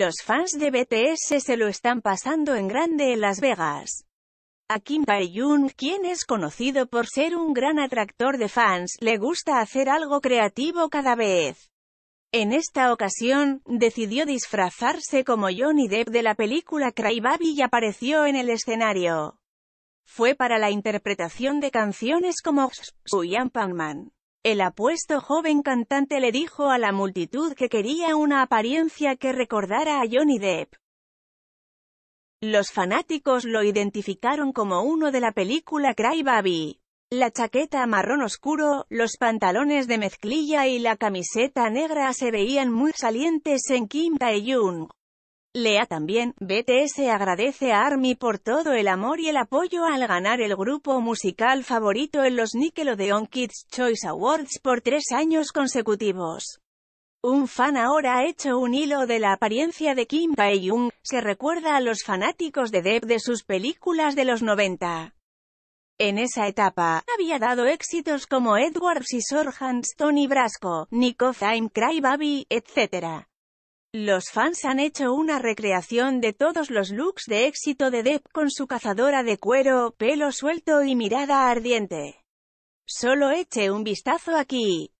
Los fans de BTS se lo están pasando en grande en Las Vegas. A Kim Taehyung, quien es conocido por ser un gran atractor de fans, le gusta hacer algo creativo cada vez. En esta ocasión, decidió disfrazarse como Johnny Depp de la película Cry Baby y apareció en el escenario. Fue para la interpretación de canciones como Suga Man. El apuesto joven cantante le dijo a la multitud que quería una apariencia que recordara a Johnny Depp. Los fanáticos lo identificaron como uno de la película Cry Baby. La chaqueta marrón oscuro, los pantalones de mezclilla y la camiseta negra se veían muy salientes en Kim Taehyung. Lea también, BTS agradece a ARMY por todo el amor y el apoyo al ganar el grupo musical favorito en los Nickelodeon Kids Choice Awards por 3 años consecutivos. Un fan ahora ha hecho un hilo de la apariencia de Kim Taehyung, que recuerda a los fanáticos de Depp de sus películas de los 90. En esa etapa, había dado éxitos como Edward Scissorhands, Tony Brasco, Nickelodeon, Cry Baby, etc. Los fans han hecho una recreación de todos los looks de éxito de Depp con su cazadora de cuero, pelo suelto y mirada ardiente. Solo eche un vistazo aquí.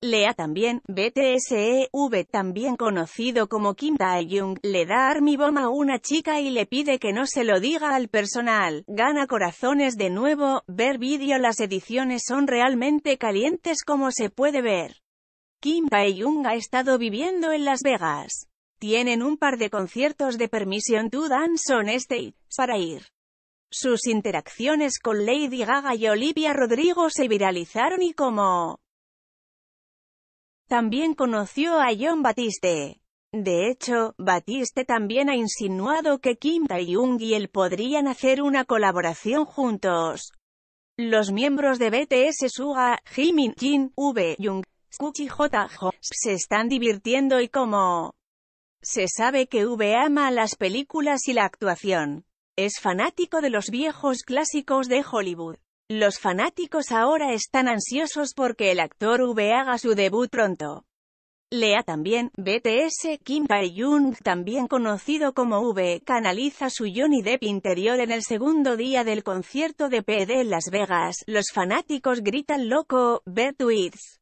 Lea también, BTS, V, también conocido como Kim Taehyung, le da Army Bomb a una chica y le pide que no se lo diga al personal. Gana corazones de nuevo, ver vídeo. Las ediciones son realmente calientes como se puede ver. Kim Taehyung ha estado viviendo en Las Vegas. Tienen un par de conciertos de Permission to Dance on Stage para ir. Sus interacciones con Lady Gaga y Olivia Rodrigo se viralizaron y como... También conoció a John Batiste. De hecho, Batiste también ha insinuado que Kim Taehyung y él podrían hacer una colaboración juntos. Los miembros de BTS Suga, Jimin, Jin, V, Jung, Kuchi J. se están divirtiendo y como... Se sabe que V ama las películas y la actuación. Es fanático de los viejos clásicos de Hollywood. Los fanáticos ahora están ansiosos porque el actor V haga su debut pronto. Lea también, BTS, Kim Taehyung, también conocido como V, canaliza su Johnny Depp interior en el segundo día del concierto de PD en Las Vegas. Los fanáticos gritan loco, ver tweets.